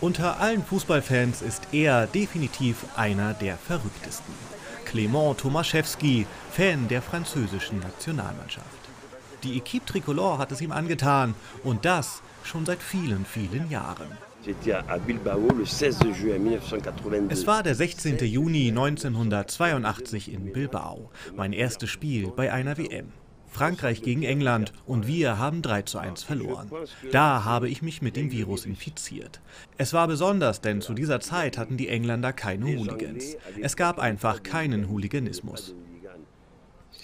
Unter allen Fußballfans ist er definitiv einer der verrücktesten. Clément Tomaszewski, Fan der französischen Nationalmannschaft. Die Equipe Tricolore hat es ihm angetan und das schon seit vielen, vielen Jahren. Es war der 16. Juni 1982 in Bilbao, mein erstes Spiel bei einer WM. Frankreich gegen England und wir haben 3:1 verloren. Da habe ich mich mit dem Virus infiziert. Es war besonders, denn zu dieser Zeit hatten die Engländer keine Hooligans. Es gab einfach keinen Hooliganismus.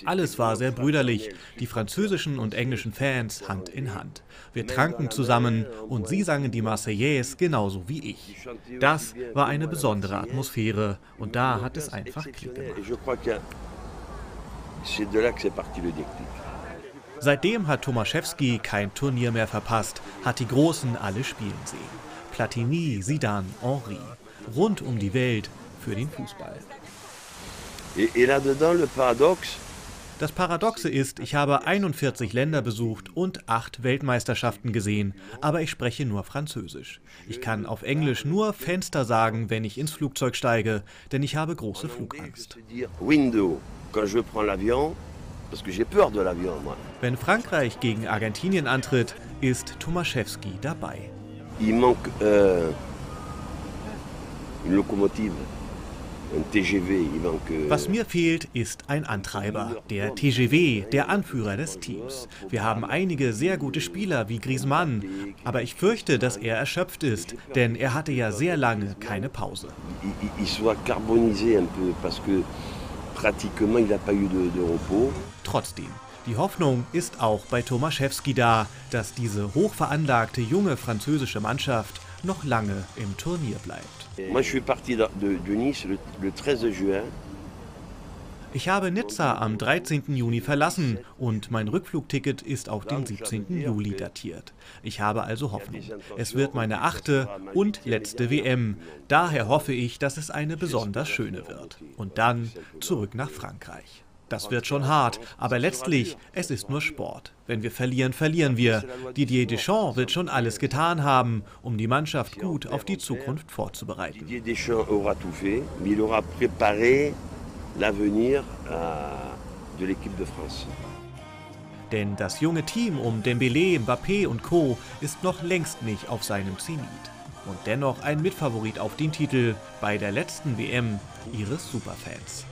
Alles war sehr brüderlich, die französischen und englischen Fans Hand in Hand. Wir tranken zusammen und sie sangen die Marseillaise genauso wie ich. Das war eine besondere Atmosphäre und da hat es einfach Klick gemacht. Seitdem hat Tomaszewski kein Turnier mehr verpasst, hat die Großen alle spielen sehen. Platini, Zidane, Henry. Rund um die Welt für den Fußball. Das Paradoxe ist, ich habe 41 Länder besucht und 8 Weltmeisterschaften gesehen, aber ich spreche nur Französisch. Ich kann auf Englisch nur Fenster sagen, wenn ich ins Flugzeug steige, denn ich habe große Flugangst. Wenn Frankreich gegen Argentinien antritt, ist Tomaszewski dabei. Was mir fehlt, ist ein Antreiber, der TGV, der Anführer des Teams. Wir haben einige sehr gute Spieler wie Griezmann, aber ich fürchte, dass er erschöpft ist, denn er hatte ja sehr lange keine Pause. Trotzdem, die Hoffnung ist auch bei Tomaszewski da, dass diese hochveranlagte junge französische Mannschaft noch lange im Turnier bleibt. Ich habe Nizza am 13. Juni verlassen und mein Rückflugticket ist auf den 17. Juli datiert. Ich habe also Hoffnung. Es wird meine 8. und letzte WM. Daher hoffe ich, dass es eine besonders schöne wird. Und dann zurück nach Frankreich. Das wird schon hart, aber letztlich, es ist nur Sport. Wenn wir verlieren, verlieren wir. Didier Deschamps wird schon alles getan haben, um die Mannschaft gut auf die Zukunft vorzubereiten. Didier Deschamps aura tout fait, mais il aura préparé l'avenir de l'équipe de France. Denn das junge Team um Dembélé, Mbappé und Co. ist noch längst nicht auf seinem Zenit. Und dennoch ein Mitfavorit auf den Titel bei der letzten WM ihres Superfans.